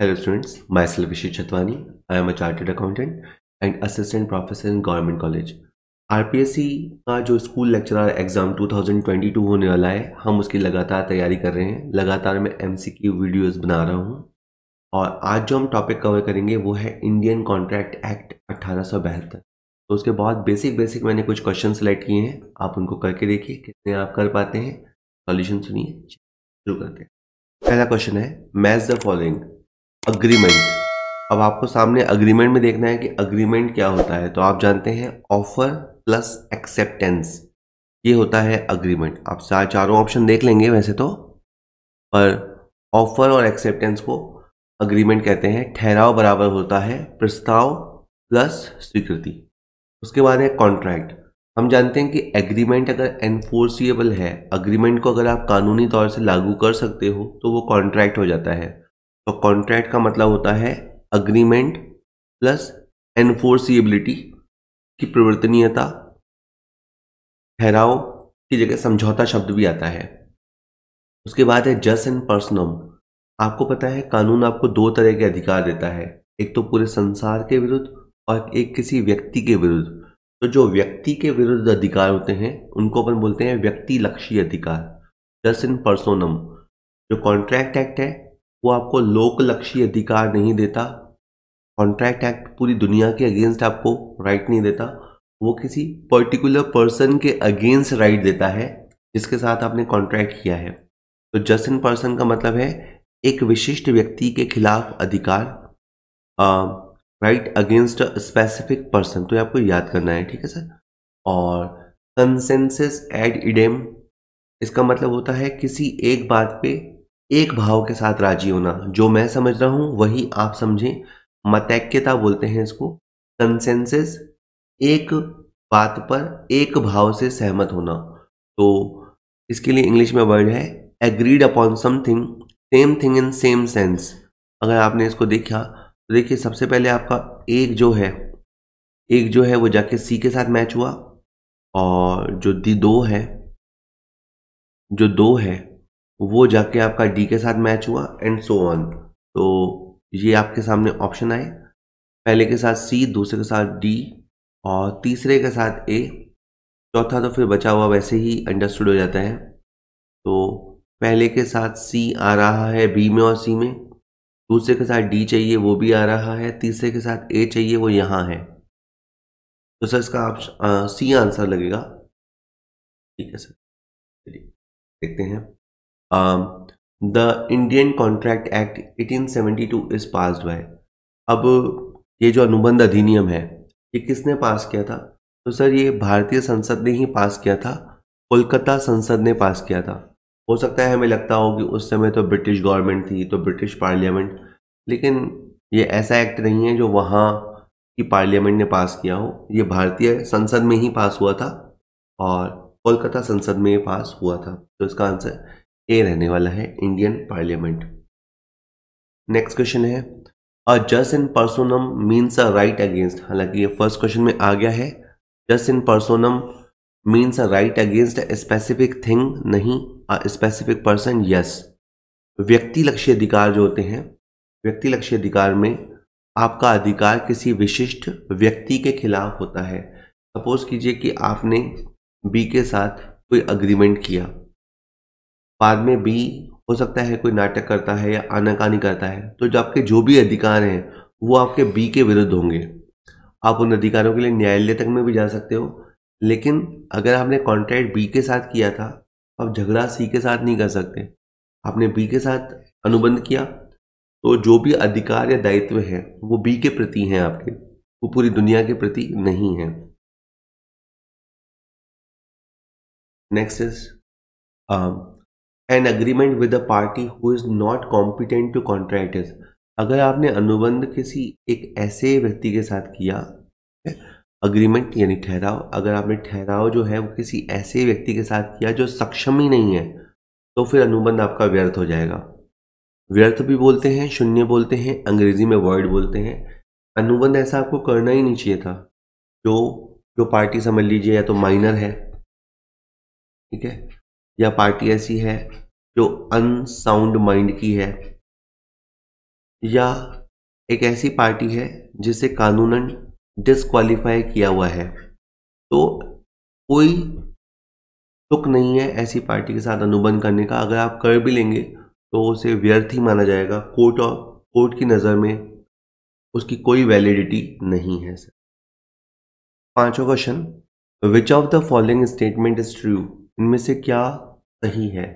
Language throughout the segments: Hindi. Hello students, myself Vishvajeet Chhatwani. I am a Chartered Accountant and Assistant Professor in Government College. RPSC का जो स्कूल लेक्चरर एग्ज़ाम 2022 होने वाला है, हम उसकी लगातार तैयारी कर रहे हैं. लगातार मैं MCQ वीडियोस बना रहा हूँ और आज जो हम टॉपिक कवर करेंगे वो है इंडियन कॉन्ट्रैक्ट एक्ट 1872. तो उसके बहुत बेसिक मैंने कुछ क्वेश्चन सेलेक्ट किए हैं, आप उनको करके देखिए कितने आप कर पाते हैं. सॉल्यूशन सुनिए, शुरू करते हैं. पहला क्वेश्चन है मैच द फॉलोइंग अग्रीमेंट. अब आपको सामने अग्रीमेंट में देखना है कि अग्रीमेंट क्या होता है. तो आप जानते हैं ऑफर प्लस एक्सेप्टेंस, ये होता है अग्रीमेंट. आप चारों ऑप्शन देख लेंगे वैसे तो, पर ऑफर और एक्सेप्टेंस को अग्रीमेंट कहते हैं. ठहराव बराबर होता है प्रस्ताव प्लस स्वीकृति. उसके बाद है कॉन्ट्रैक्ट. हम जानते हैं कि एग्रीमेंट अगर एनफोर्सिएबल है, अग्रीमेंट को अगर आप कानूनी तौर से लागू कर सकते हो तो वो कॉन्ट्रैक्ट हो जाता है. तो कॉन्ट्रैक्ट का मतलब होता है अग्रीमेंट प्लस एनफोर्सिएबिलिटी की प्रवर्तनीयता. ठहराव की जगह समझौता शब्द भी आता है. उसके बाद है जस एंड पर्सनम. आपको पता है कानून आपको दो तरह के अधिकार देता है, एक तो पूरे संसार के विरुद्ध और एक किसी व्यक्ति के विरुद्ध. तो जो व्यक्ति के विरुद्ध अधिकार होते हैं उनको अपन बोलते हैं व्यक्तिलक्षी अधिकार, जस इन पर्सोनम. जो कॉन्ट्रैक्ट एक्ट है वो आपको लोकलक्षी अधिकार नहीं देता. कॉन्ट्रैक्ट एक्ट पूरी दुनिया के अगेंस्ट आपको राइट नहीं देता, वो किसी पर्टिकुलर पर्सन के अगेंस्ट राइट देता है जिसके साथ आपने कॉन्ट्रैक्ट किया है. तो जस्ट इन पर्सन का मतलब है एक विशिष्ट व्यक्ति के खिलाफ अधिकार, right against a specific person. तो ये आपको याद करना है, ठीक है सर. और कंसेंसस एड इडेम, इसका मतलब होता है किसी एक बात पे एक भाव के साथ राजी होना. जो मैं समझ रहा हूँ वही आप समझें, मतैक्यता बोलते हैं इसको. कंसेंसस एक बात पर एक भाव से सहमत होना. तो इसके लिए इंग्लिश में वर्ड है agreed upon something, same thing in same sense. अगर आपने इसको देखा तो देखिए सबसे पहले आपका एक जो है वो जाके सी के साथ मैच हुआ, और जो दो है वो जाके आपका डी के साथ मैच हुआ, एंड सो ऑन. तो ये आपके सामने ऑप्शन आए, पहले के साथ सी, दूसरे के साथ डी और तीसरे के साथ ए. चौथा तो फिर बचा हुआ वैसे ही अंडरस्टूड हो जाता है. तो पहले के साथ सी आ रहा है बी में और सी में, दूसरे के साथ डी चाहिए वो भी आ रहा है, तीसरे के साथ ए चाहिए वो यहाँ है. तो सर इसका आप सी आंसर लगेगा, ठीक है सर. चलिए देखते हैं. The Indian Contract Act 1872 is passed by. अब ये जो अनुबंध अधिनियम है ये किसने पास किया था? तो सर ये भारतीय संसद ने ही पास किया था, कोलकाता संसद ने पास किया था. हो सकता है हमें लगता हो कि उस समय तो ब्रिटिश गवर्नमेंट थी, तो ब्रिटिश पार्लियामेंट, लेकिन ये ऐसा एक्ट नहीं है जो वहाँ की पार्लियामेंट ने पास किया हो. ये भारतीय संसद में ही पास हुआ था और कोलकाता संसद में ये पास हुआ था. तो इसका आंसर ए रहने वाला है, इंडियन पार्लियामेंट. नेक्स्ट क्वेश्चन है a jus in personam means a right against. हालांकि ये फर्स्ट क्वेश्चन में आ गया है. Jus in personam means a right against a specific thing, नहीं अ स्पेसिफिक पर्सन. यस, व्यक्तिलक्षी अधिकार जो होते हैं, व्यक्तिलक्षी अधिकार में आपका अधिकार किसी विशिष्ट व्यक्ति के खिलाफ होता है. सपोज कीजिए कि आपने बी के साथ कोई अग्रीमेंट किया, बाद में बी हो सकता है कोई नाटक करता है या आनाकानी करता है, तो जो आपके जो भी अधिकार हैं वो आपके बी के विरुद्ध होंगे. आप उन अधिकारों के लिए न्यायालय तक में भी जा सकते हो, लेकिन अगर आपने कॉन्ट्रैक्ट बी के साथ किया था आप झगड़ा सी के साथ नहीं कर सकते. आपने बी के साथ अनुबंध किया तो जो भी अधिकार या दायित्व हैं वो बी के प्रति हैं आपके, वो पूरी दुनिया के प्रति नहीं हैं. Next is an agreement with a party who is not competent to contract is. अगर आपने अनुबंध किसी एक ऐसे व्यक्ति के साथ किया, अग्रीमेंट यानी ठहराव, अगर आपने ठहराव जो है वो किसी ऐसे व्यक्ति के साथ किया जो सक्षम ही नहीं है, तो फिर अनुबंध आपका व्यर्थ हो जाएगा. व्यर्थ भी बोलते हैं, शून्य बोलते हैं, अंग्रेजी में वर्ड बोलते हैं. अनुबंध ऐसा आपको करना ही नहीं चाहिए था. जो पार्टी समझ लीजिए या तो माइनर है, ठीक है, या पार्टी ऐसी है जो अनसाउंड माइंड की है, या एक ऐसी पार्टी है जिसे कानूनन डिस्क्वालीफाई किया हुआ है, तो कोई तुक नहीं है ऐसी पार्टी के साथ अनुबंध करने का। अगर आप कर भी लेंगे तो उसे व्यर्थ ही माना जाएगा, कोर्ट की नज़र में उसकी कोई वैलिडिटी नहीं है सर। पांचवा question, which of the following statement is true, इनमें से क्या सही है।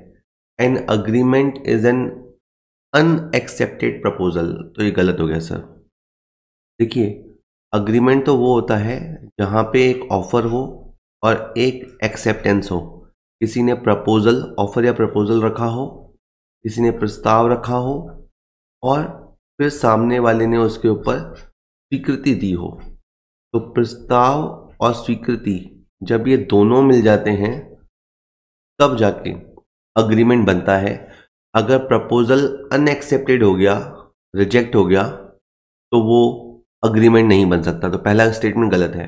An agreement is an unaccepted proposal, तो ये गलत हो गया सर। देखिए अग्रीमेंट तो वो होता है जहाँ पे एक ऑफर हो और एक एक्सेप्टेंस हो। किसी ने प्रपोजल, ऑफर या प्रपोजल रखा हो, किसी ने प्रस्ताव रखा हो और फिर सामने वाले ने उसके ऊपर स्वीकृति दी हो। तो प्रस्ताव और स्वीकृति जब ये दोनों मिल जाते हैं तब जाके अग्रीमेंट बनता है। अगर प्रपोजल अनएक्सेप्टेड हो गया, रिजेक्ट हो गया, तो वो अग्रीमेंट नहीं बन सकता। तो पहला स्टेटमेंट गलत है।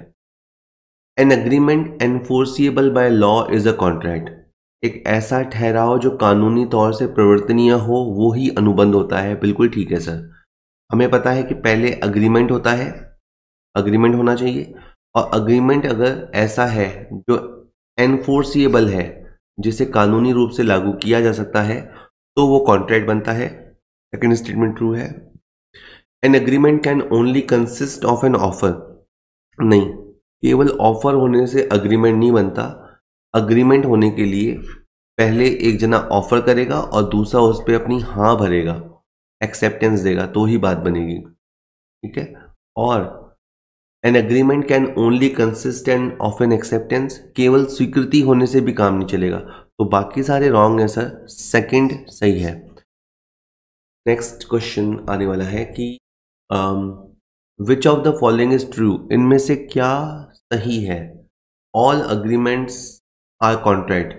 An agreement enforceable by law is a contract, एक ऐसा ठहराव जो कानूनी तौर से प्रवर्तनीय हो वो ही अनुबंध होता है। बिल्कुल ठीक है सर। हमें पता है कि पहले अग्रीमेंट होता है, अग्रीमेंट होना चाहिए, और अग्रीमेंट अगर ऐसा है जो एनफोर्सिएबल है, जिसे कानूनी रूप से लागू किया जा सकता है, तो वो कॉन्ट्रैक्ट बनता है। सेकेंड स्टेटमेंट ट्रू है। An agreement can only consist of an offer, नहीं, केवल ऑफर होने से अग्रीमेंट नहीं बनता। अग्रीमेंट होने के लिए पहले एक जना ऑफर करेगा और दूसरा उस पर अपनी हाँ भरेगा, एक्सेप्टेंस देगा, तो ही बात बनेगी। ठीक है। और an agreement can only consistent of an acceptance, केवल स्वीकृति होने से भी काम नहीं चलेगा। तो बाकी सारे रॉन्ग है सर, सेकंड सही है। नेक्स्ट क्वेश्चन आने वाला है कि which of the following is true, इनमें से क्या सही है। ऑल अग्रीमेंट्स आर कॉन्ट्रैक्ट,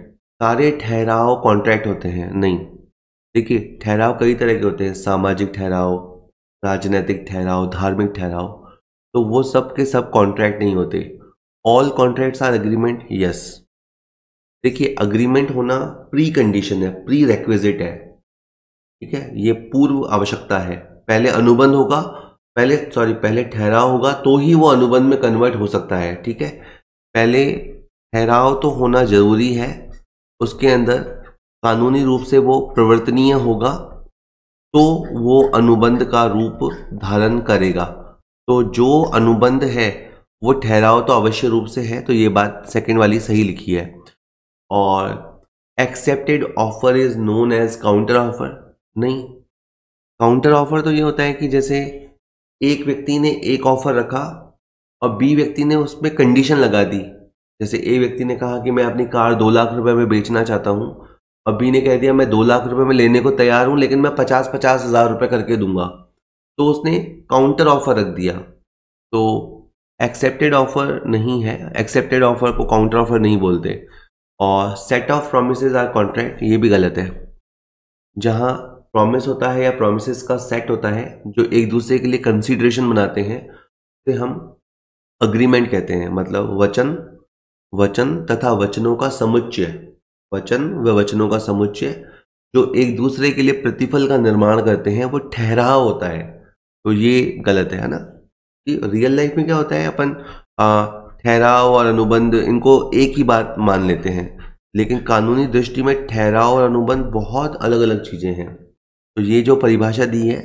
सारे ठहराव कॉन्ट्रैक्ट होते हैं, नहीं। देखिए ठहराव कई तरह के होते हैं, सामाजिक ठहराव, राजनीतिक ठहराव, धार्मिक ठहराव, तो वो सब के सब कॉन्ट्रैक्ट नहीं होते। All contracts are agreement, yes. देखिए अग्रीमेंट होना प्री कंडीशन है, प्री रेक्विजिट है, ठीक है, ये पूर्व आवश्यकता है। पहले अनुबंध होगा, पहले ठहराव होगा, तो ही वो अनुबंध में कन्वर्ट हो सकता है। ठीक है, पहले ठहराव तो होना जरूरी है, उसके अंदर कानूनी रूप से वो प्रवर्तनीय होगा तो वो अनुबंध का रूप धारण करेगा। तो जो अनुबंध है वो ठहराव तो अवश्य रूप से है, तो ये बात सेकेंड वाली सही लिखी है। और accepted offer is known as counter offer, नहीं। काउंटर ऑफर तो ये होता है कि जैसे एक व्यक्ति ने एक ऑफर रखा और बी व्यक्ति ने उसमें कंडीशन लगा दी। जैसे ए व्यक्ति ने कहा कि मैं अपनी कार 2 लाख रुपए में बेचना चाहता हूँ, और बी ने कह दिया मैं 2 लाख रुपए में लेने को तैयार हूँ, लेकिन मैं 50-50 हज़ार रुपये करके दूंगा। तो उसने काउंटर ऑफर रख दिया, तो एक्सेप्टेड ऑफर नहीं है। एक्सेप्टेड ऑफर को काउंटर ऑफर नहीं बोलते। और set of promises are contract, ये भी गलत है। जहाँ प्रॉमिस होता है या प्रोमिस का सेट होता है जो एक दूसरे के लिए कंसीडरेशन बनाते हैं, उसे हम अग्रीमेंट कहते हैं। मतलब वचन तथा वचनों का समुच्चय, वचन व वचनों का समुच्चय जो एक दूसरे के लिए प्रतिफल का निर्माण करते हैं, वो ठहराव होता है। तो ये गलत है ना, कि रियल लाइफ में क्या होता है, अपन ठहराव और अनुबंध इनको एक ही बात मान लेते हैं, लेकिन कानूनी दृष्टि में ठहराव और अनुबंध बहुत अलग अलग चीज़ें हैं। तो ये जो परिभाषा दी है,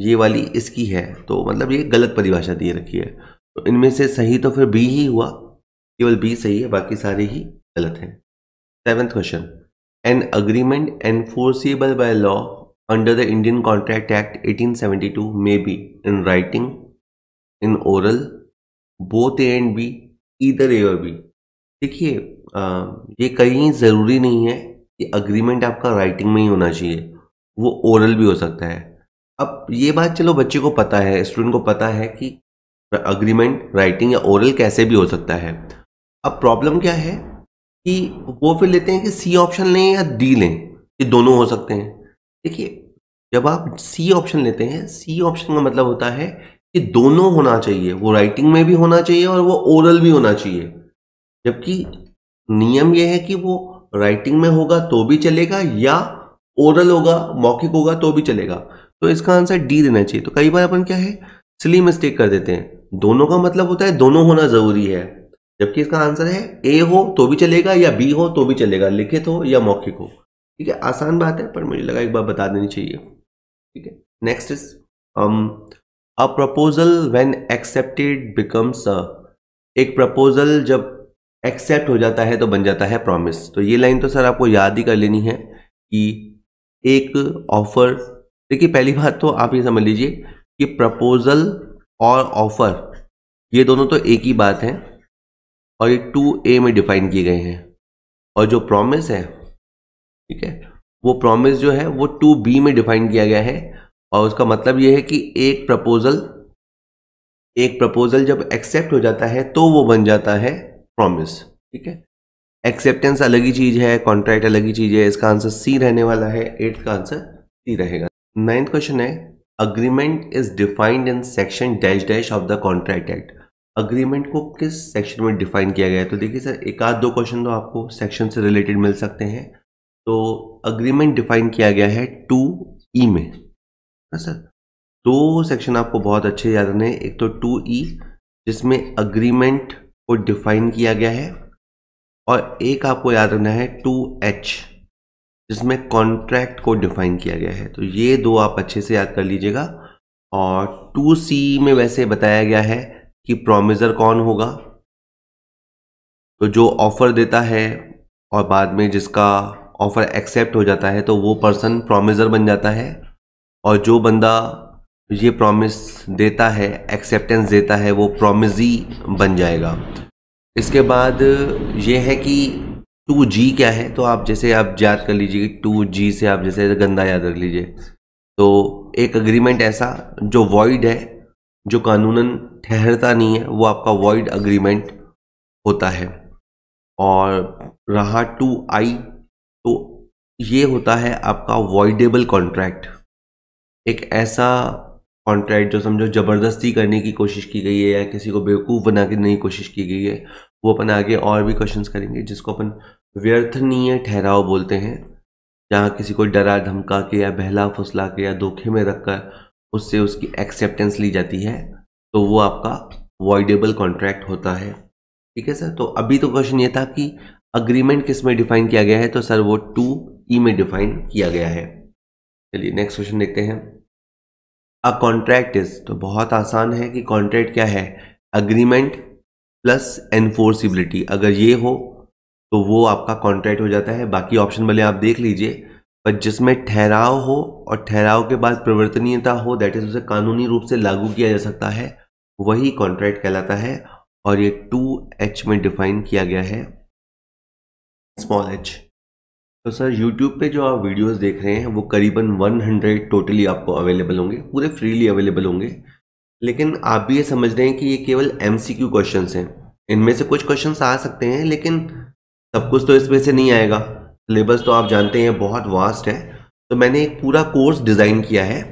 ये वाली इसकी है, तो मतलब ये गलत परिभाषा दी रखी है। तो इनमें से सही तो फिर बी ही हुआ, केवल बी सही है, बाकी सारे ही गलत हैं। 7वां question, an agreement enforceable by law under the Indian contract Act 1872 may be in writing, in oral, both A and B, either A or B. देखिए ये कहीं ज़रूरी नहीं है कि अग्रीमेंट आपका राइटिंग में ही होना चाहिए, वो ओरल भी हो सकता है। अब ये बात चलो बच्चे को पता है, स्टूडेंट को पता है कि अग्रीमेंट राइटिंग या ओरल कैसे भी हो सकता है। अब प्रॉब्लम क्या है कि वो फिर लेते हैं कि सी ऑप्शन लें या डी लें, ये दोनों हो सकते हैं। देखिए जब आप सी ऑप्शन लेते हैं, सी ऑप्शन का मतलब होता है कि दोनों होना चाहिए, वो राइटिंग में भी होना चाहिए और वो ओरल भी होना चाहिए। जबकि नियम यह है कि वो राइटिंग में होगा तो भी चलेगा या ओरल होगा, मौखिक होगा तो भी चलेगा। तो इसका आंसर डी देना चाहिए। तो कई बार अपन क्या है सिली मिस्टेक कर देते हैं, दोनों का मतलब होता है दोनों होना जरूरी है, जबकि इसका आंसर है ए हो तो भी चलेगा या बी हो तो भी चलेगा, लिखित हो या मौखिक हो। ठीक है, आसान बात है पर मुझे लगा एक बार बता देनी चाहिए। ठीक है, next is a proposal when accepted becomes, एक प्रपोजल जब एक्सेप्ट हो जाता है तो बन जाता है प्रॉमिस। तो ये लाइन तो सर आपको याद ही कर लेनी है कि एक ऑफर, देखिए पहली बात तो आप ये समझ लीजिए कि प्रपोजल और ऑफर ये दोनों तो एक ही बात है और ये 2A में डिफाइन किए गए हैं, और जो प्रॉमिस है ठीक है वो प्रॉमिस जो है वो 2B में डिफाइन किया गया है। और उसका मतलब ये है कि एक प्रपोजल जब एक्सेप्ट हो जाता है तो वो बन जाता है प्रॉमिस। ठीक है, एक्सेप्टेंस अलग ही चीज़ है, कॉन्ट्रैक्ट अलग ही चीज़ है। इसका आंसर सी रहने वाला है, 8 का आंसर सी रहेगा। 9th क्वेश्चन है agreement is defined in section dash dash of the contract act. Agreement को किस सेक्शन में डिफाइन किया गया है? तो देखिए सर एक आध दो क्वेश्चन तो आपको सेक्शन से रिलेटेड मिल सकते हैं। तो अग्रीमेंट डिफाइन किया गया है 2E में। हाँ सर, दो सेक्शन आपको बहुत अच्छे याद रखने, एक तो 2E जिसमें अग्रीमेंट को डिफाइन किया गया है, और एक आपको याद रखना है 2H जिसमें कॉन्ट्रैक्ट को डिफाइन किया गया है। तो ये दो आप अच्छे से याद कर लीजिएगा। और 2C में वैसे बताया गया है कि प्रॉमिसर कौन होगा, तो जो ऑफर देता है और बाद में जिसका ऑफर एक्सेप्ट हो जाता है तो वो पर्सन प्रॉमिसर बन जाता है, और जो बंदा ये प्रॉमिस देता है, एक्सेप्टेंस देता है, वो प्रॉमिसी बन जाएगा। इसके बाद ये है कि 2G क्या है, तो आप जैसे आप याद कर लीजिए कि 2G से आप जैसे गंदा याद रख लीजिए। तो एक अग्रीमेंट ऐसा जो वॉइड है, जो कानूनन ठहरता नहीं है, वो आपका वॉइड अग्रीमेंट होता है। और रहा 2I, तो ये होता है आपका वॉइडेबल कॉन्ट्रैक्ट, एक ऐसा कॉन्ट्रैक्ट जो समझो ज़बरदस्ती करने की कोशिश की गई है या किसी को बेवकूफ़ बना के नहीं कोशिश की गई है। वो अपन आगे और भी क्वेश्चंस करेंगे जिसको अपन व्यर्थनीय ठहराव बोलते हैं, जहाँ किसी को डरा धमका के या बहला फुसला के या धोखे में रखकर उससे उसकी एक्सेप्टेंस ली जाती है, तो वो आपका वॉइडेबल कॉन्ट्रैक्ट होता है। ठीक है सर, तो अभी तो क्वेश्चन ये था कि अग्रीमेंट किस में डिफाइन किया गया है, तो सर वो 2E में डिफाइन किया गया है। चलिए नेक्स्ट क्वेश्चन देखते हैं। अ कॉन्ट्रैक्ट इज, तो बहुत आसान है कि कॉन्ट्रैक्ट क्या है, अग्रीमेंट प्लस एनफोर्सिबिलिटी। अगर ये हो तो वो आपका कॉन्ट्रैक्ट हो जाता है। बाकी ऑप्शन भले आप देख लीजिए, पर जिसमें ठहराव हो और ठहराव के बाद प्रवर्तनीयता हो, दैट इज उसे कानूनी रूप से लागू किया जा सकता है, वही कॉन्ट्रैक्ट कहलाता है। और ये 2H में डिफाइन किया गया है, स्मॉल h। तो सर YouTube पे जो आप वीडियोस देख रहे हैं वो करीबन 100 टोटली आपको अवेलेबल होंगे, पूरे फ्रीली अवेलेबल होंगे। लेकिन आप भी ये समझ रहे हैं कि ये केवल MCQ क्वेश्चंस हैं, इनमें से कुछ क्वेश्चंस आ सकते हैं लेकिन सब कुछ तो इसमें से नहीं आएगा। सिलेबस तो आप जानते हैं बहुत वास्ट है, तो मैंने एक पूरा कोर्स डिज़ाइन किया है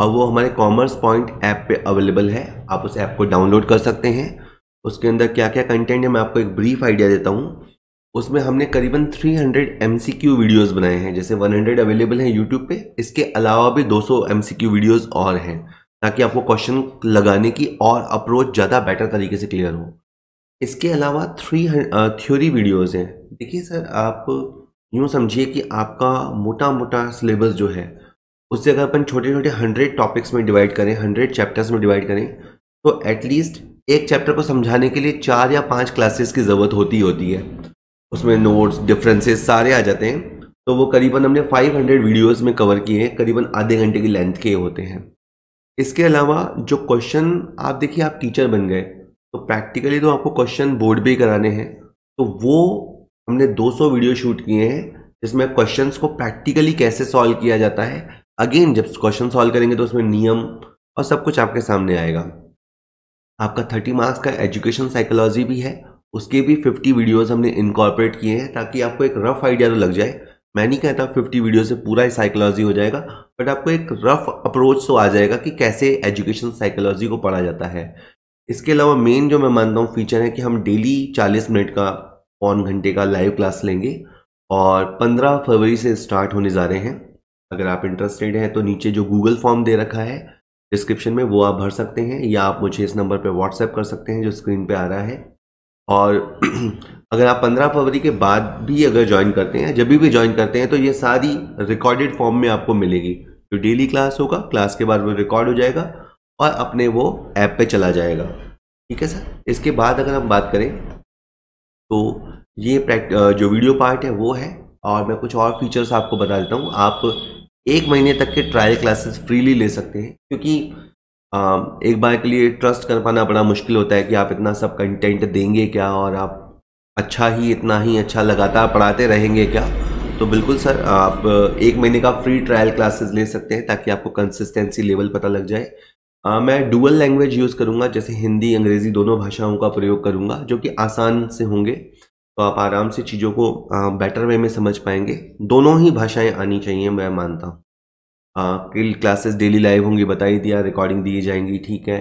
और वो हमारे कॉमर्स पॉइंट ऐप पे अवेलेबल है। आप उस ऐप को डाउनलोड कर सकते हैं। उसके अंदर क्या क्या कंटेंट है मैं आपको एक ब्रीफ आइडिया देता हूँ। उसमें हमने करीबन 300 MCQ वीडियोस बनाए हैं, जैसे 100 अवेलेबल हैं YouTube पे, इसके अलावा भी 200 MCQ वीडियोस और हैं, ताकि आपको क्वेश्चन लगाने की और अप्रोच ज़्यादा बेटर तरीके से क्लियर हो। इसके अलावा 300 थ्योरी वीडियोस हैं। देखिए सर आप यूँ समझिए कि आपका मोटा मोटा सिलेबस जो है उससे अगर अपन छोटे छोटे 100 टॉपिक्स में डिवाइड करें, 100 चैप्टर्स में डिवाइड करें, तो एटलीस्ट एक चैप्टर को समझाने के लिए 4 या 5 क्लासेस की ज़रूरत होती है। उसमें नोट्स, डिफरेंसेस सारे आ जाते हैं। तो वो करीबन हमने 500 वीडियोस में कवर किए हैं, करीबन आधे घंटे की लेंथ के होते हैं। इसके अलावा जो क्वेश्चन आप देखिए, आप टीचर बन गए तो प्रैक्टिकली तो आपको क्वेश्चन बोर्ड पे कराने हैं, तो वो हमने 200 वीडियो शूट किए हैं जिसमें क्वेश्चंस को प्रैक्टिकली कैसे सॉल्व किया जाता है। अगेन जब क्वेश्चन सॉल्व करेंगे तो उसमें नियम और सब कुछ आपके सामने आएगा। आपका 30 मार्क्स का एजुकेशन साइकोलॉजी भी है, उसके भी 50 वीडियोस हमने इनकॉर्पोरेट किए हैं ताकि आपको एक रफ आइडिया तो लग जाए। मैं नहीं कहता 50 वीडियो से पूरा ही साइकोलॉजी हो जाएगा, बट आपको एक रफ अप्रोच तो आ जाएगा कि कैसे एजुकेशन साइकोलॉजी को पढ़ा जाता है। इसके अलावा मेन जो मैं मानता हूँ फीचर है कि हम डेली 40 मिनट का, पौन घंटे का लाइव क्लास लेंगे और 15 फरवरी से स्टार्ट होने जा रहे हैं। अगर आप इंटरेस्टेड हैं तो नीचे जो गूगल फॉर्म दे रखा है डिस्क्रिप्शन में वो आप भर सकते हैं, या आप मुझे इस नंबर पे व्हाट्सएप कर सकते हैं जो स्क्रीन पे आ रहा है। और अगर आप 15 फरवरी के बाद भी अगर ज्वाइन करते हैं, जब भी ज्वाइन करते हैं, तो ये सारी रिकॉर्डेड फॉर्म में आपको मिलेगी। तो डेली क्लास होगा, क्लास के बाद वो रिकॉर्ड हो जाएगा और अपने वो ऐप पे चला जाएगा। ठीक है सर। इसके बाद अगर हम बात करें तो ये जो वीडियो पार्ट है वो है, और मैं कुछ और फीचर्स आपको बता देता हूँ। आप 1 महीने तक के ट्रायल क्लासेस फ्रीली ले सकते हैं, क्योंकि एक बार के लिए ट्रस्ट कर पाना बड़ा मुश्किल होता है कि आप इतना सब कंटेंट देंगे क्या, और आप इतना ही अच्छा लगातार पढ़ाते रहेंगे क्या। तो बिल्कुल सर, आप 1 महीने का फ्री ट्रायल क्लासेस ले सकते हैं ताकि आपको कंसिस्टेंसी लेवल पता लग जाए। मैं डुअल लैंग्वेज यूज़ करूँगा, जैसे हिंदी अंग्रेज़ी दोनों भाषाओं का प्रयोग करूँगा, जो कि आसान से होंगे, तो आप आराम से चीज़ों को बेटर वे में समझ पाएंगे। दोनों ही भाषाएं आनी चाहिए, मैं मानता हूँ। आपकी क्लासेस डेली लाइव होंगी, बता ही दिया, रिकॉर्डिंग दी जाएंगी। ठीक है।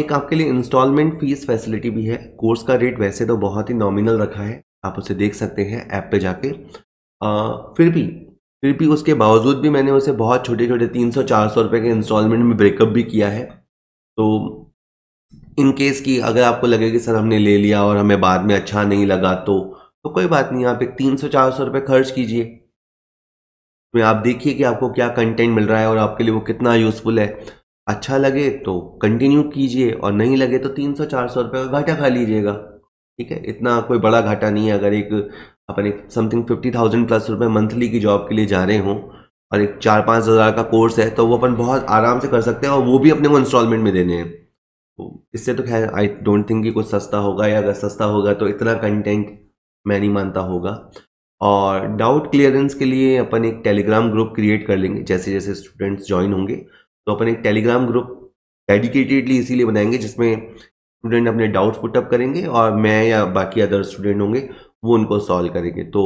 एक आपके लिए इंस्टॉलमेंट फीस फैसिलिटी भी है। कोर्स का रेट वैसे तो बहुत ही नॉमिनल रखा है, आप उसे देख सकते हैं ऐप पे जाके। फिर भी उसके बावजूद भी मैंने उसे बहुत छोटे छोटे 300-400 रुपये के इंस्टॉलमेंट में ब्रेकअप भी किया है। तो इन केस की अगर आपको लगे कि सर हमने ले लिया और हमें बाद में अच्छा नहीं लगा तो कोई बात नहीं, आप एक 300-400 रुपये खर्च कीजिए, तो आप देखिए कि आपको क्या कंटेंट मिल रहा है और आपके लिए वो कितना यूज़फुल है। अच्छा लगे तो कंटिन्यू कीजिए और नहीं लगे तो 300-400 रुपये का घाटा खा लीजिएगा। ठीक है, इतना कोई बड़ा घाटा नहीं है। अगर एक अपने समथिंग 50,000+ रुपये मंथली की जॉब के लिए जा रहे हों और एक 4-5 हज़ार का कोर्स है, तो वो अपन बहुत आराम से कर सकते हैं, और वो भी अपने को इंस्टॉलमेंट में देने हैं। तो इससे तो खैर आई डोंट थिंक कि कुछ सस्ता होगा, या अगर सस्ता होगा तो इतना कंटेंट मैं नहीं मानता होगा। और डाउट क्लियरेंस के लिए अपन एक टेलीग्राम ग्रुप क्रिएट कर लेंगे। जैसे जैसे स्टूडेंट्स ज्वाइन होंगे तो अपन एक टेलीग्राम ग्रुप डेडिकेटेडली इसीलिए बनाएंगे जिसमें स्टूडेंट अपने डाउट्स पुटअप करेंगे और मैं या बाकी अदर स्टूडेंट होंगे वो उनको सॉल्व करेंगे। तो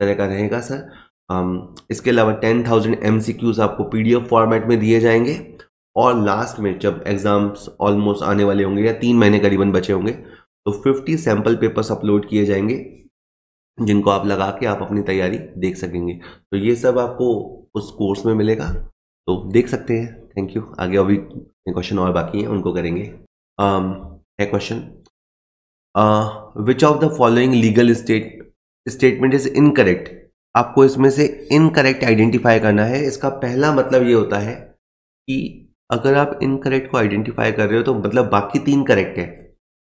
तरह का रहेगा सर। इसके अलावा 10,000 MCQs आपको PDF फॉर्मेट में दिए जाएंगे, और लास्ट में जब एग्ज़ाम्स ऑलमोस्ट आने वाले होंगे या 3 महीने करीबन बचे होंगे तो 50 सैम्पल पेपर्स अपलोड किए जाएंगे, जिनको आप लगा के आप अपनी तैयारी देख सकेंगे। तो ये सब आपको उस कोर्स में मिलेगा, तो देख सकते हैं। Thank you. आगे अभी क्वेश्चन और बाकी हैं, उनको करेंगे। Question, which of the following legal statement is incorrect. आपको इसमें से इनकरेक्ट आइडेंटिफाई करना है। इसका पहला मतलब ये होता है कि अगर आप इनकरेक्ट को आइडेंटिफाई कर रहे हो तो मतलब बाकी 3 करेक्ट है।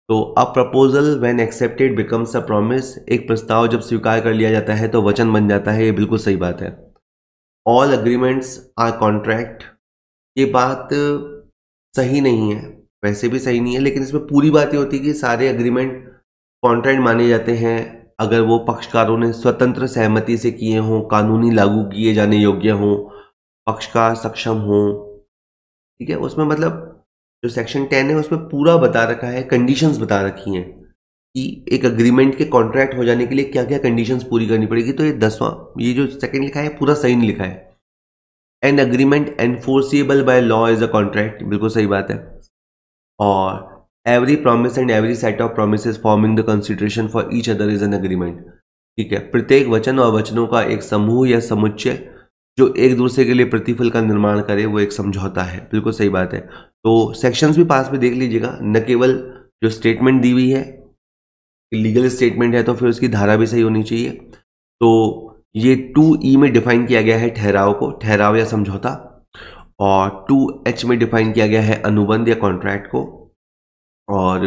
तो a proposal when accepted becomes a promise, एक प्रस्ताव जब स्वीकार कर लिया जाता है तो वचन बन जाता है। ये बिल्कुल सही बात है। ऑल एग्रीमेंट्स आर कॉन्ट्रैक्ट, ये बात सही नहीं है, वैसे भी सही नहीं है, लेकिन इसमें पूरी बात ये होती है कि सारे एग्रीमेंट कॉन्ट्रैक्ट माने जाते हैं अगर वो पक्षकारों ने स्वतंत्र सहमति से किए हों, कानूनी लागू किए जाने योग्य हों, पक्षकार सक्षम हों। ठीक है, उसमें मतलब जो सेक्शन 10 है उसमें पूरा बता रखा है, कंडीशंस बता रखी हैं कि एक एग्रीमेंट के कॉन्ट्रैक्ट हो जाने के लिए क्या क्या कंडीशंस पूरी करनी पड़ेगी। तो ये 10वां, ये जो सेकंड लिखा है पूरा सही नहीं लिखा है। An agreement enforceable by law is a contract, बिल्कुल सही बात है। और every promise and every set of promises forming the consideration for each other is an agreement. ठीक है, प्रत्येक वचन और वचनों का एक समूह या समुच्चय जो एक दूसरे के लिए प्रतिफल का निर्माण करे वो एक समझौता है। बिल्कुल सही बात है। तो सेक्शंस भी पास में देख लीजिएगा, न केवल जो स्टेटमेंट दी हुई है लीगल स्टेटमेंट है तो फिर उसकी धारा भी सही होनी चाहिए। तो ये 2E में डिफाइन किया गया है ठहराव को, ठहराव या समझौता, और 2H में डिफाइन किया गया है अनुबंध या कॉन्ट्रैक्ट को। और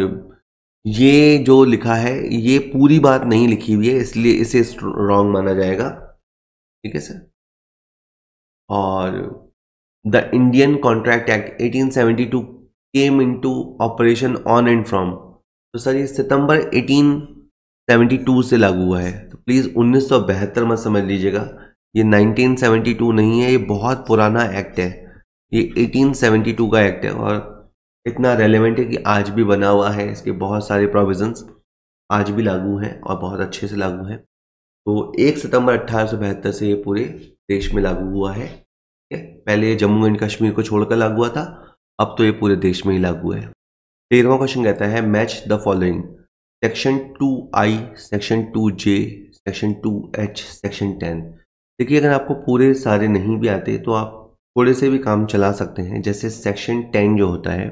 ये जो लिखा है ये पूरी बात नहीं लिखी हुई है, इसलिए इसे रॉन्ग माना जाएगा। ठीक है सर। और the Indian contract Act 1872 came into operation on and from, तो सर ये सितंबर 1872 से लागू हुआ है, तो प्लीज़ 1972 मत समझ लीजिएगा, ये 1972 नहीं है, ये बहुत पुराना एक्ट है, ये 1872 का एक्ट है और इतना रेलेवेंट है कि आज भी बना हुआ है। इसके बहुत सारे प्रोविजंस आज भी लागू हैं और बहुत अच्छे से लागू हैं। तो 1 सितंबर 1872 से ये पूरे देश में लागू हुआ है। पहले ये जम्मू एंड कश्मीर को छोड़कर लागू हुआ था, अब तो ये पूरे देश में ही लागू है। 13वां क्वेश्चन कहता है match the following, section 2I, section 2J, section 2H, section 10। देखिए अगर आपको पूरे सारे नहीं भी आते तो आप थोड़े से भी काम चला सकते हैं। जैसे सेक्शन 10 जो होता है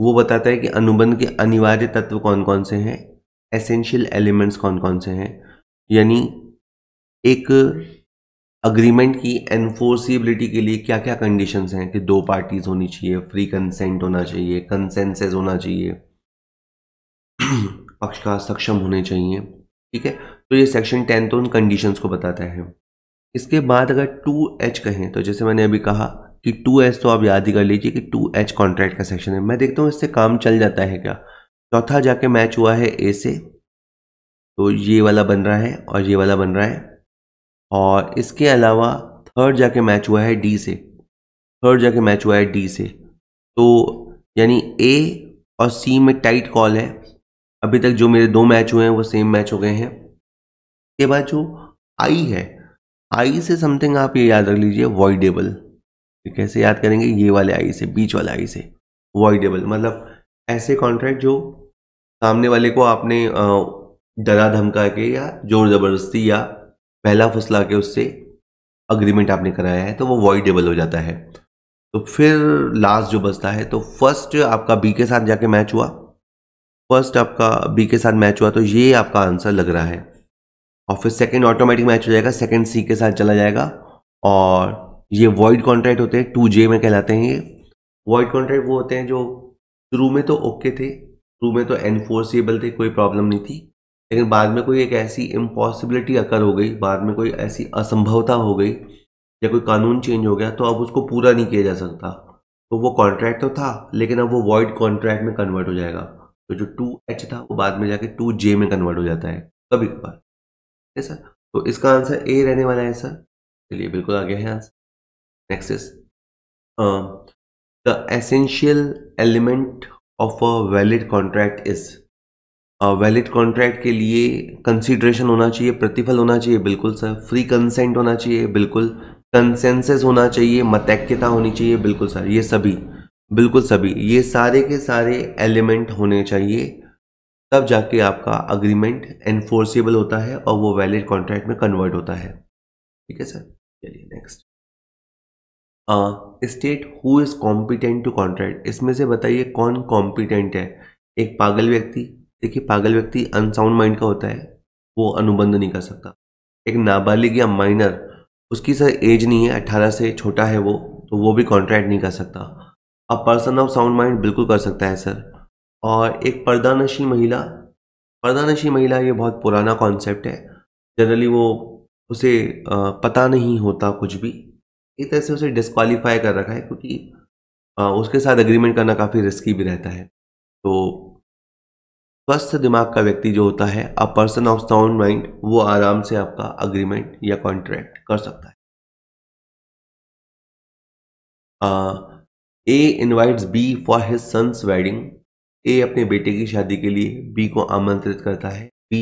वो बताता है कि अनुबंध के अनिवार्य तत्व कौन कौन से हैं, एसेंशियल एलिमेंट्स कौन कौन से हैं, यानी एक अग्रीमेंट की एनफोर्सिबिलिटी के लिए क्या क्या कंडीशंस हैं कि दो पार्टीज होनी चाहिए, फ्री कंसेंट होना चाहिए, कंसेंसस होना चाहिए, पक्षकार सक्षम होने चाहिए। ठीक है, तो ये सेक्शन 10 तो उन कंडीशंस को बताता है। इसके बाद अगर 2H कहें तो जैसे मैंने अभी कहा कि 2H तो आप याद ही कर लीजिए कि 2H कॉन्ट्रैक्ट का सेक्शन है। मैं देखता हूँ इससे काम चल जाता है क्या। चौथा जाके मैच हुआ है A से, तो ये वाला बन रहा है और ये वाला बन रहा है, और इसके अलावा थर्ड जाके मैच हुआ है D से, थर्ड जाके मैच हुआ है D से, तो यानी A और C में टाइट कॉल है। अभी तक जो मेरे दो मैच हुए हैं वो सेम मैच हो गए हैं। इसके बाद जो I है, आई से समथिंग आप ये याद रख लीजिए वॉइडेबल। कैसे याद करेंगे, ये वाले आई से, बीच वाले आई से वॉइडेबल, मतलब ऐसे कॉन्ट्रैक्ट जो सामने वाले को आपने डरा धमका के या जोर ज़बरदस्ती या बहला फुसला के उससे अग्रीमेंट आपने कराया है तो वो वॉइडेबल हो जाता है। तो फिर लास्ट जो बचता है, तो फर्स्ट आपका बी के साथ जाके मैच हुआ, फर्स्ट आपका बी के साथ मैच हुआ तो ये आपका आंसर लग रहा है। और फिर सेकेंड ऑटोमेटिक मैच हो जाएगा, सेकेंड सी के साथ चला जाएगा, और ये वॉइड कॉन्ट्रैक्ट होते हैं, 2J में कहलाते हैं। ये वॉइड कॉन्ट्रैक्ट वो होते हैं जो शुरू में तो ओके थे, शुरू में तो एनफोर्सेबल थे, कोई प्रॉब्लम नहीं थी, लेकिन बाद में कोई एक ऐसी इम्पॉसिबिलिटी अकर हो गई, बाद में कोई ऐसी असंभवता हो गई या कोई कानून चेंज हो गया तो अब उसको पूरा नहीं किया जा सकता, तो वो कॉन्ट्रैक्ट तो था लेकिन अब वो वॉइड कॉन्ट्रैक्ट में कन्वर्ट हो जाएगा। तो जो 2H था वो बाद में जाके 2J में कन्वर्ट हो जाता है कभी कभार। सर तो इसका आंसर ए रहने वाला है सर। चलिए बिल्कुल आ गया है answer. Next is the essential element of a valid contract is. Valid contract के लिए कंसीडरेशन होना चाहिए, प्रतिफल होना चाहिए, बिल्कुल सर। फ्री कंसेंट होना चाहिए, बिल्कुल। कंसेंसस होना चाहिए, मतैक्यता होनी चाहिए, बिल्कुल सर। ये सभी, बिल्कुल सभी, ये सारे के सारे एलिमेंट होने चाहिए, तब जाके आपका अग्रीमेंट एनफोर्सेबल होता है और वो वैलिड कॉन्ट्रैक्ट में कन्वर्ट होता है। ठीक है सर, चलिए next. State who is competent to contract. इसमें से बताइए कौन कॉम्पिटेंट है। एक पागल व्यक्ति, देखिए पागल व्यक्ति अनसाउंड माइंड का होता है, वो अनुबंध नहीं कर सकता। एक नाबालिग या माइनर, उसकी सर एज नहीं है, 18 से छोटा है वो, तो वो भी कॉन्ट्रैक्ट नहीं कर सकता। A person of sound mind बिल्कुल कर सकता है सर। और एक पर्दानशी महिला, पर्दानशी महिला ये बहुत पुराना कॉन्सेप्ट है, जनरली वो उसे पता नहीं होता कुछ भी, एक तरह से उसे डिस्क्वालीफाई कर रखा है क्योंकि उसके साथ एग्रीमेंट करना काफ़ी रिस्की भी रहता है। तो स्वस्थ दिमाग का व्यक्ति जो होता है, a person of sound mind, वो आराम से आपका अग्रीमेंट या कॉन्ट्रैक्ट कर सकता है। A invites B for his son's wedding. A अपने बेटे की शादी के लिए बी को आमंत्रित करता है, बी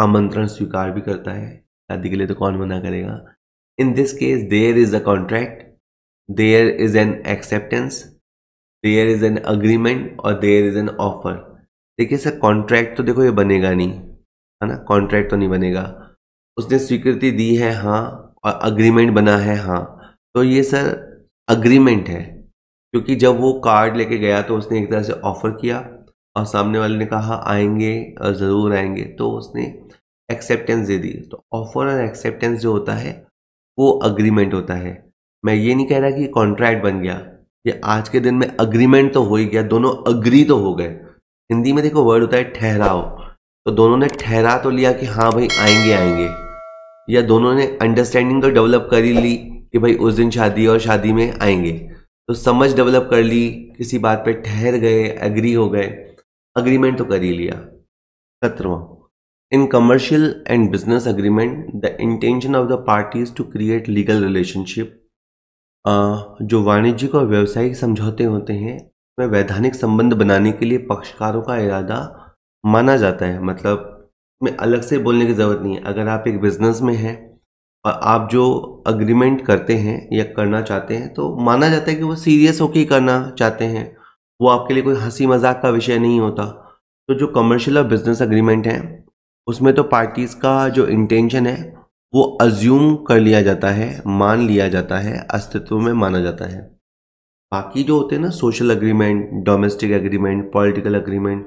आमंत्रण स्वीकार भी करता है, शादी के लिए तो कौन मना करेगा। In this case there is a contract, there is an acceptance, there is an agreement और देयर इज एन ऑफर। देखिए सर कॉन्ट्रैक्ट तो देखो ये बनेगा नहीं, है ना, कॉन्ट्रैक्ट तो नहीं बनेगा। उसने स्वीकृति दी है हाँ, और अग्रीमेंट बना है हाँ, तो ये सर अग्रीमेंट है, क्योंकि जब वो कार्ड लेके गया तो उसने एक तरह से ऑफ़र किया और सामने वाले ने कहा आएंगे ज़रूर आएंगे, तो उसने एक्सेप्टेंस दे दी। तो ऑफ़र और एक्सेप्टेंस जो होता है वो अग्रीमेंट होता है। मैं ये नहीं कह रहा कि कॉन्ट्रैक्ट बन गया, ये आज के दिन में अग्रीमेंट तो हो ही गया, दोनों अग्री तो हो गए। हिंदी में देखो वर्ड होता है ठहराओ, तो दोनों ने ठहरा तो लिया कि हाँ भाई आएंगे आएंगे, या दोनों ने अंडरस्टैंडिंग तो डेवलप कर ही ली कि भाई उस दिन शादी और शादी में आएंगे, तो समझ डेवलप कर ली, किसी बात पे ठहर गए, एग्री हो गए, अग्रीमेंट तो कर ही लिया। 17वां, in commercial and business agreement the intention of the parties to create legal relationship. जो वाणिज्यिक और व्यावसायिक समझौते होते हैं उसमें वैधानिक संबंध बनाने के लिए पक्षकारों का इरादा माना जाता है, मतलब में अलग से बोलने की ज़रूरत नहीं है। अगर आप एक बिजनेस में हैं और आप जो अग्रीमेंट करते हैं या करना चाहते हैं तो माना जाता है कि वो सीरियस होकर करना चाहते हैं, वो आपके लिए कोई हंसी मजाक का विषय नहीं होता। तो जो कमर्शियल और बिजनेस अग्रीमेंट हैं उसमें तो पार्टीज़ का जो इंटेंशन है वो अज्यूम कर लिया जाता है, मान लिया जाता है, अस्तित्व में माना जाता है। बाकी जो होते हैं ना social agreement, domestic agreement, political agreement,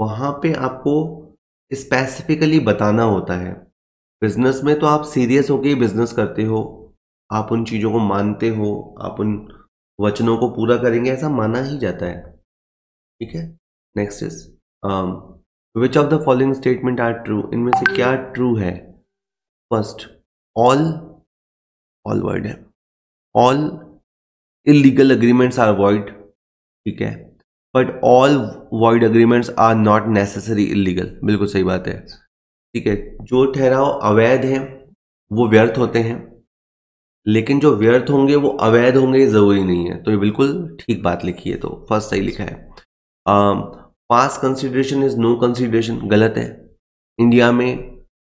वहाँ पे आपको स्पेसिफिकली बताना होता है। बिजनेस में तो आप सीरियस होकर ही बिजनेस करते हो, आप उन चीज़ों को मानते हो, आप उन वचनों को पूरा करेंगे, ऐसा माना ही जाता है। ठीक है, next is which of the following statement are true, इनमें से क्या ट्रू है। फर्स्ट, ऑल वर्ड है, all illegal agreements are void, ठीक है, but all void agreements are not necessary illegal, बिल्कुल सही बात है। ठीक है, जो ठहराव अवैध हैं वो व्यर्थ होते हैं, लेकिन जो व्यर्थ होंगे वो अवैध होंगे ये जरूरी नहीं है। तो ये बिल्कुल ठीक बात लिखी है, तो फर्स्ट सही लिखा है। Past consideration is no consideration, गलत है। इंडिया में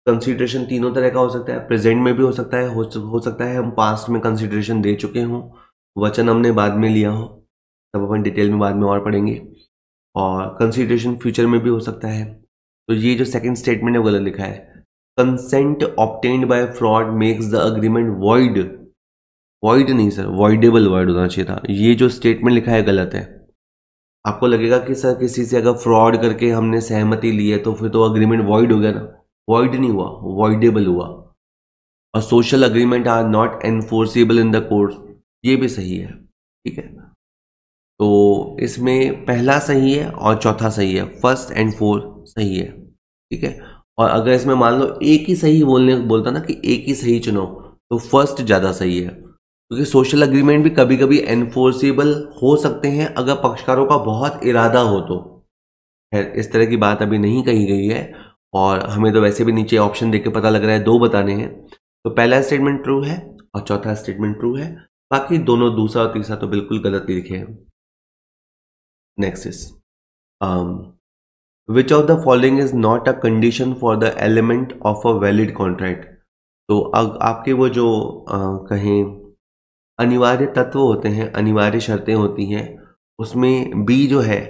कंसीडरेशन तीनों तरह का हो सकता है, प्रेजेंट में भी हो सकता है, हो सकता है हम पास्ट में कंसीडरेशन दे चुके हों, वचन हमने बाद में लिया हो, तब अपन डिटेल में बाद में और पढ़ेंगे, और कंसीडरेशन फ्यूचर में भी हो सकता है। तो ये जो सेकंड स्टेटमेंट है वो गलत लिखा है। Consent obtained by fraud makes the agreement void, void नहीं सर, वॉइडेबल वर्ड होना चाहिए था। ये जो स्टेटमेंट लिखा है गलत है। आपको लगेगा कि सर किसी से अगर फ्रॉड करके हमने सहमति ली है तो फिर तो एग्रीमेंट वॉइड हो गया ना, वॉइड नहीं हुआ, वॉइडेबल हुआ। और social agreement are not enforceable in the court, ये भी सही है। ठीक है, तो इसमें पहला सही है और चौथा सही है, फर्स्ट एंड फोर्थ सही है। ठीक है, और अगर इसमें मान लो एक ही सही बोलता ना कि एक ही सही चुनो, तो फर्स्ट ज़्यादा सही है, क्योंकि सोशल एग्रीमेंट भी कभी कभी एनफोर्सेबल हो सकते हैं अगर पक्षकारों का बहुत इरादा हो। तो खैर इस तरह की बात अभी नहीं कही गई है, और हमें तो वैसे भी नीचे ऑप्शन देख के पता लग रहा है दो बताने हैं। तो पहला स्टेटमेंट ट्रू है और चौथा स्टेटमेंट ट्रू है, बाकी दोनों दूसरा और तीसरा तो बिल्कुल गलत लिखे हैं। Next is which of the following is not a condition for the element of a valid contract. तो आपके वो जो कहें अनिवार्य तत्व होते हैं, अनिवार्य शर्तें होती हैं, उसमें बी जो है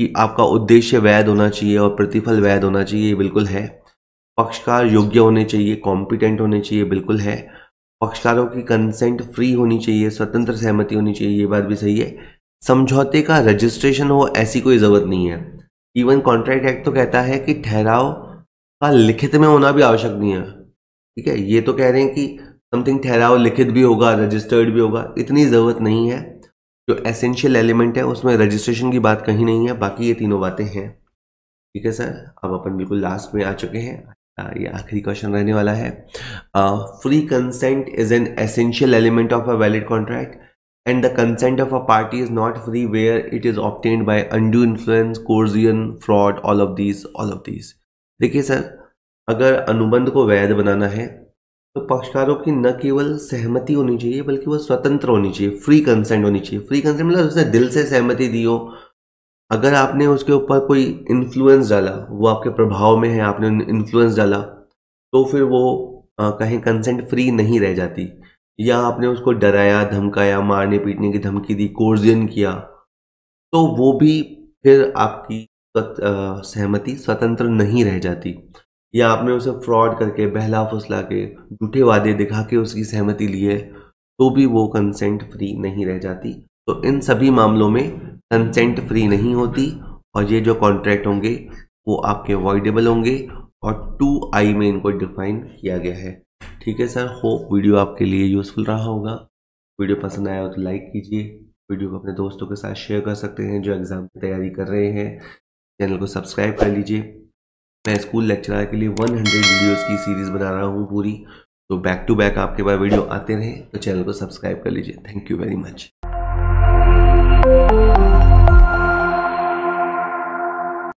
कि आपका उद्देश्य वैध होना चाहिए और प्रतिफल वैध होना चाहिए, ये बिल्कुल है। पक्षकार योग्य होने चाहिए, कॉम्पिटेंट होने चाहिए, बिल्कुल है। पक्षकारों की कंसेंट फ्री होनी चाहिए, स्वतंत्र सहमति होनी चाहिए, ये बात भी सही है। समझौते का रजिस्ट्रेशन हो ऐसी कोई ज़रूरत नहीं है। इवन कॉन्ट्रैक्ट एक्ट तो कहता है कि ठहराव का लिखित में होना भी आवश्यक नहीं है। ठीक है, ये तो कह रहे हैं कि समथिंग ठहराव लिखित भी होगा, रजिस्टर्ड भी होगा, इतनी ज़रूरत नहीं है। जो एसेंशियल एलिमेंट है उसमें रजिस्ट्रेशन की बात कहीं नहीं है, बाकी ये तीनों बातें हैं। ठीक है सर, अब अपन बिल्कुल लास्ट में आ चुके हैं, ये आखिरी क्वेश्चन रहने वाला है। Free consent is an essential element of a valid contract and the consent of a party is not free where it is obtained by undue influence, coercion, fraud, all of these, all of these. देखिए सर, अगर अनुबंध को वैध बनाना है तो पक्षकारों की न केवल सहमति होनी चाहिए बल्कि वह स्वतंत्र होनी चाहिए, फ्री कंसेंट होनी चाहिए। फ्री कंसेंट मतलब उसने दिल से सहमति दी हो, अगर आपने उसके ऊपर कोई इन्फ्लुएंस डाला, वो आपके प्रभाव में है, आपने इन्फ्लुएंस डाला, तो फिर वो कहीं कंसेंट फ्री नहीं रह जाती। या आपने उसको डराया, धमकाया, मारने पीटने की धमकी दी, कोर्जियन किया, तो वो भी फिर आपकी सहमति स्वतंत्र नहीं रह जाती। या आपने उसे फ्रॉड करके, बहला फुसला के, झूठे वादे दिखा के उसकी सहमति ली है, तो भी वो कंसेंट फ्री नहीं रह जाती। तो इन सभी मामलों में कंसेंट फ्री नहीं होती, और ये जो कॉन्ट्रैक्ट होंगे वो आपके वॉइडेबल होंगे, और 2I में इनको डिफाइन किया गया है। ठीक है सर, होप वीडियो आपके लिए यूज़फुल रहा होगा। वीडियो पसंद आया हो तो लाइक कीजिए, वीडियो को अपने दोस्तों के साथ शेयर कर सकते हैं जो एग्ज़ाम की तैयारी कर रहे हैं। चैनल को सब्सक्राइब कर लीजिए। मैं स्कूल लेक्चरर के लिए 100 वीडियोज़ की सीरीज़ बना रहा हूँ पूरी, तो बैक टू बैक आपके पास वीडियो आते रहें, तो चैनल को सब्सक्राइब कर लीजिए। Thank you very much.